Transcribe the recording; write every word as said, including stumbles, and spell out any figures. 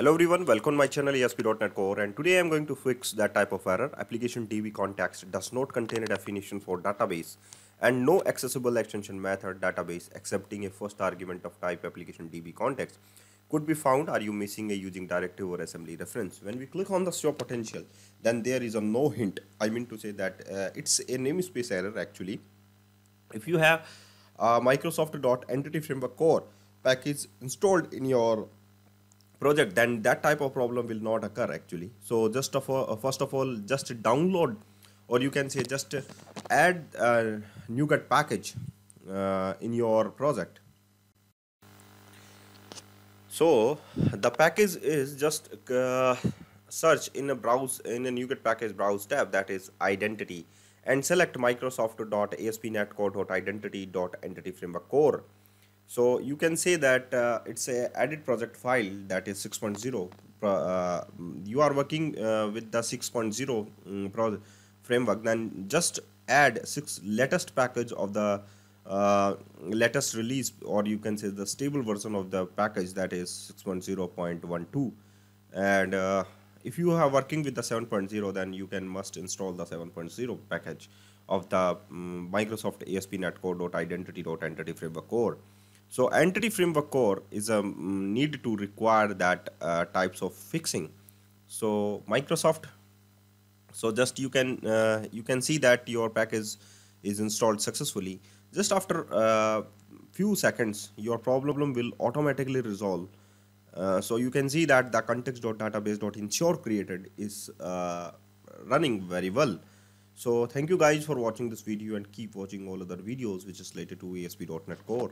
Hello everyone, welcome to my channel A S P dot net Core, and today I am going to fix that type of error. Application T V context does not contain a definition for database and no accessible extension method database accepting a first argument of type application T V context could be found. Are you missing a using directive or assembly reference? When we click on the show potential, then there is a no hint. I mean to say that uh, it's a namespace error actually. If you have uh, Microsoft dot Entity Framework Core package installed in your project, then that type of problem will not occur actually. So just of all, first of all, just download, or you can say just add a NuGet package uh, in your project. So the package is just uh, search in a browse in a NuGet package browse tab, that is identity, and select Microsoft dot A S P dot net Core dot Identity dot Entity Framework Core. So you can say that uh, it's a added project file, that is six point zero. Uh, you are working uh, with the six point zero um, project framework, then just add six latest package of the uh, latest release, or you can say the stable version of the package, that is six point zero point one two. And uh, if you are working with the seven point zero, then you can must install the seven point zero package of the um, Microsoft dot A S P dot net Core dot Identity dot Entity Framework Core. So Entity Framework Core is a um, need to require that uh, types of fixing. So Microsoft, so just you can uh, you can see that your package is installed successfully. Just after uh, few seconds, your problem will automatically resolve. Uh, so you can see that the context dot database dot ensure created is uh, running very well. So thank you guys for watching this video, and keep watching all other videos which is related to A S P dot net Core.